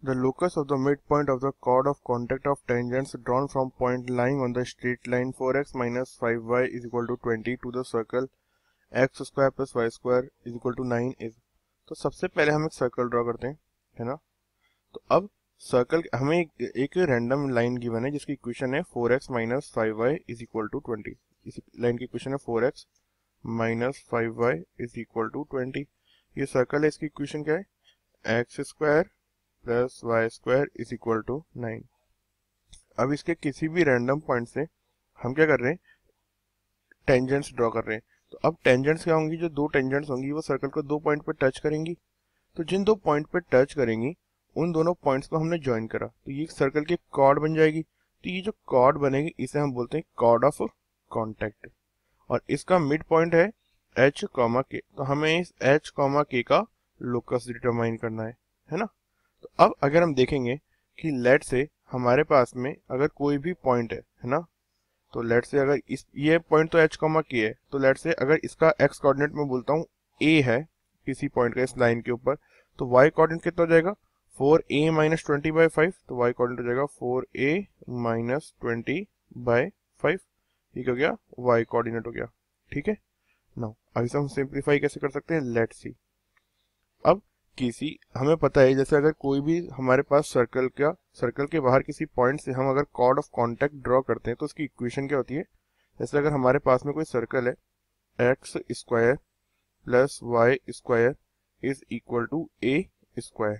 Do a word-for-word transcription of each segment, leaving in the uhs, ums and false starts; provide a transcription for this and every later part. The locus of the midpoint of the chord of contact of tangents drawn from point lying on the straight line four x minus five y is equal to twenty to the circle x square plus y square is equal to nine is. तो सबसे पहले हम एक circle draw करते हैं, है ना। तो अब सर्कल हमें एक, एक रैंडम लाइन गिवन है जिसकी इक्वेशन है four x minus five y is equal to twenty. इस लाइन की इक्वेशन है four x minus five y is equal to twenty. ये सर्कल है, इसकी इक्वेशन क्या है, x square plus Y square is equal to nine. अब इसके किसी भी रैंडम पॉइंट से हम क्या कर रहे हैं, टेंजेंट्स ड्रॉ कर रहे हैं। तो अब टेंजेंट्स क्या होंगी, जो दो टेंजेंट्स होंगी वो सर्कल को दो पॉइंट पे टच करेंगी। तो जिन दो पॉइंट पे टच करेंगी उन दोनों पॉइंट्स को हमने ज्वाइन करा तो ये सर्कल की कॉर्ड बन जाएगी। तो ये जो कॉर्ड बनेगी इसे हम बोलते हैं कॉर्ड ऑफ कॉन्टेक्ट, और इसका मिड पॉइंट है एच कॉमा के। तो हमें इस एच कॉमा के का लोकस डिटरमाइन करना है, है ना। तो अब अगर हम देखेंगे कि लेट से हमारे पास में अगर कोई भी पॉइंट है, है ना। तो लेट से अगर इस ये पॉइंट तो h कॉमा के है, तो लेट से अगर इसका x कोऑर्डिनेट में बोलता हूँ a है किसी पॉइंट का इस लाइन के ऊपर, तो y कोऑर्डिनेट कितना हो जाएगा four a minus twenty by five. तो y कोऑर्डिनेट हो जाएगा four a minus twenty by five. ठीक हो गया, y कोऑर्डिनेट हो गया। ठीक है ना, अभी हम सिंप्लीफाई कैसे कर सकते हैं, लेट सी। अब किसी हमें पता है जैसे अगर कोई भी हमारे पास सर्कल का सर्कल के बाहर किसी पॉइंट से हम अगर कॉर्ड ऑफ कांटेक्ट ड्रॉ करते हैं तो उसकी इक्वेशन क्या होती है। जैसे अगर हमारे पास में कोई सर्कल है x square plus Y square is equal to A square,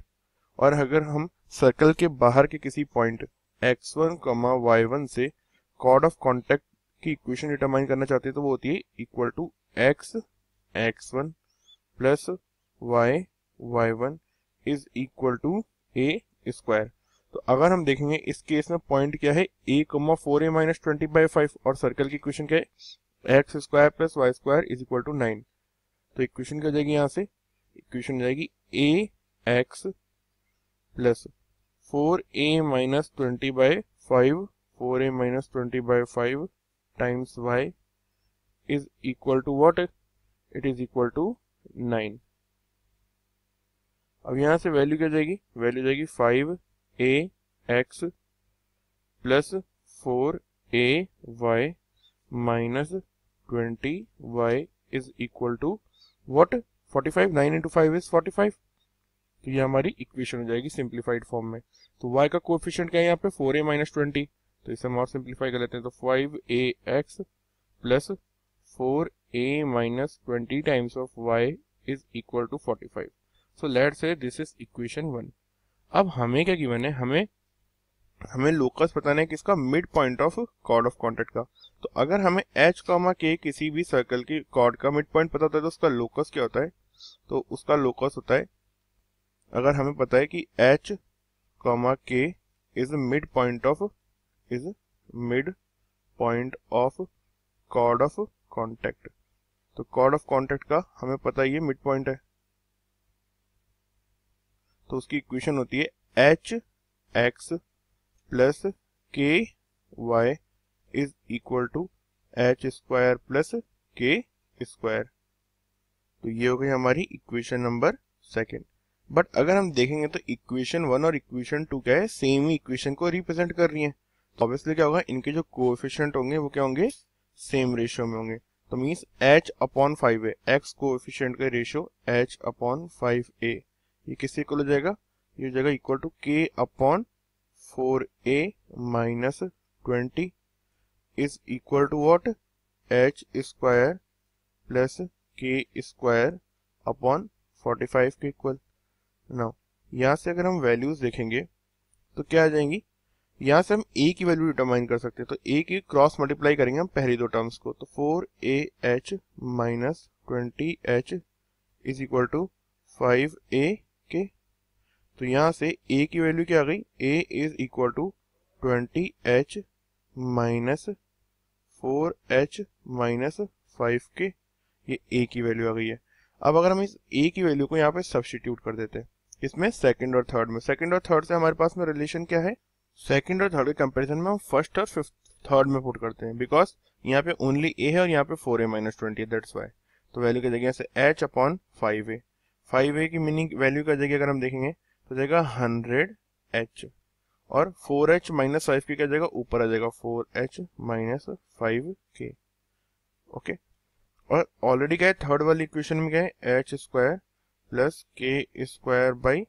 और अगर हम सर्कल के बाहर के किसी point x one comma y one से कॉर्ड ऑफ कॉन्टेक्ट की इक्वेशन डिटरमाइन करना चाहते हैं तो वो होती है equal to x x one plus y y one is equal to a square। तो अगर हम देखेंगे इस केस में पॉइंट क्या है a, four a minus twenty by five, और सर्कल की इक्वेशन क्या है x square plus y square is equal to nine. तो इक्वेशन क्या हो जाएगी, यहाँ से इक्वेशन हो जाएगी a x plus four a minus twenty by five, four a minus twenty by five times y is equal to what, it is equal to nine. अब यहाँ से वैल्यू क्या जाएगी, वैल्यू जाएगी five a x plus four a y minus twenty y is equal to what forty five. Nine into five is forty five. तो ये हमारी equation हो जाएगी सिंप्लीफाइड फॉर्म में। तो y का कोएफिशिएंट क्या है यहाँ पे फोर ए माइनस ट्वेंटी, तो इसे हम और सिंप्लीफाई कर लेते हैं। तो five a x plus four a minus twenty times of y is equal to forty five. So let say this is equation one. अब हमें क्या गिवन है, हमें हमें लोकस बताना है कि इसका mid point of chord of contact का। तो अगर हमें h कॉमा के किसी भी सर्कल की कॉर्ड का मिड पॉइंट पता होता है तो उसका लोकस क्या होता है, तो उसका लोकस होता है, अगर हमें पता है कि h comma k is mid point of is mid point of chord of contact. तो कॉर्ड ऑफ कॉन्टेक्ट का हमें पता है ये मिड पॉइंट है, तो उसकी इक्वेशन होती है h x plus k y is equal to h square plus k square. तो ये हो गई हमारी इक्वेशन नंबर सेकंड। बट अगर हम देखेंगे तो इक्वेशन वन और इक्वेशन टू क्या है, सेम ही इक्वेशन को रिप्रेजेंट कर रही है। तो ऑब्वियसली क्या होगा, इनके जो कोएफिशिएंट होंगे वो क्या होंगे, सेम रेशियो में होंगे। तो means h upon five a, x coefficient का ratio h upon five a, ये किससे इक्वल हो जाएगा, ये हो जाएगा equal to k upon four a minus twenty is equal to what h square plus k square upon forty five के equal. Now यहाँ से अगर हम वैल्यूज देखेंगे तो क्या आ जाएंगी, यहाँ से हम a की वैल्यू डिटरमाइन कर सकते हैं। तो a की क्रॉस मल्टीप्लाई करेंगे हम पहली दो टर्म्स को, तो four a h minus twenty h is equal to five a k. तो यहाँ से a की वैल्यू क्या आ गई, a is equal to twenty h minus four h minus five k, ये a की वैल्यू आ गई है। अब अगर हम इस a की वैल्यू को यहाँ पे सब्सटीट्यूट कर देते हैं इसमें सेकंड और थर्ड में, सेकंड और थर्ड से हमारे पास में रिलेशन क्या है, सेकंड और थर्ड के कंपेरिजन में हम फर्स्ट और फिफ्थ थर्ड में पुट करते हैं, बिकॉज यहाँ पे ओनली a है और यहाँ पे four a minus twenty, that's y. तो वैल्यू की जगह से h upon five a, five a की मीनिंग वैल्यू का जगह अगर हम देखेंगे तो जाएगा हंड्रेड एच और four h minus five k क्या जाएगा ऊपर आ जाएगा four h minus five k okay. और ऑलरेडी क्या है थर्ड वाली इक्वेशन में क्या है h square plus k square by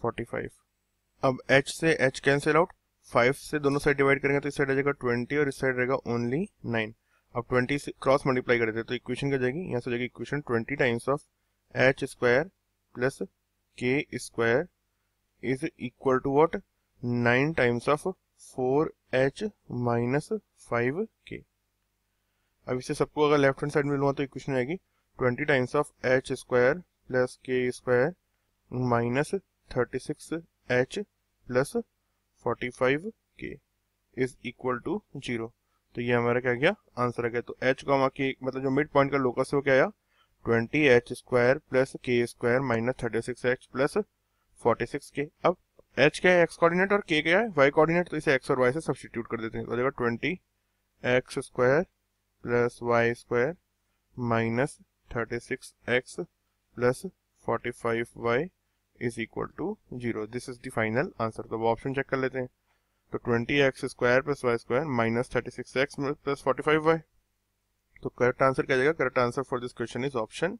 forty five. अब एच से एच कैंसिल आउट, फाइव से दोनों साइड डिवाइड करेंगे तो इस साइड आ जाएगा ट्वेंटी और इस साइड रहेगा ओनली नाइन। अब ट्वेंटी से क्रॉस मल्टीप्लाई कर देते हैं तो इक्वेशन क्या जाएगी, यहाँ से जाएगी equation twenty times of h square plus k square is equal to what nine times of four h minus five k. अब इसे सबको अगर लेफ्ट हैंड साइड में लूंगा तो इक्वेशन आएगी twenty times of h square plus k square minus thirty six h plus forty five k is equal to zero. तो ये हमारा क्या गया आंसर आ गया। तो एच कॉमा के मतलब जो मिड पॉइंट का लोकस है वो क्या आया twenty h square plus k square minus thirty six h plus forty six k. अब एच क्या है एक्स कोऑर्डिनेट और के क्या है वाई कोऑर्डिनेट, तो इसे एक्स और वाई से सब्स्टिट्यूट कर देते हैं तो twenty x square plus Y square minus thirty six x plus forty five y is equal to zero. This is the final answer. तो ऑप्शन चेक कर लेते हैं तो twenty x square plus Y square minus thirty six x plus forty five y. तो correct answer क्या जाएगा, correct answer for this question is option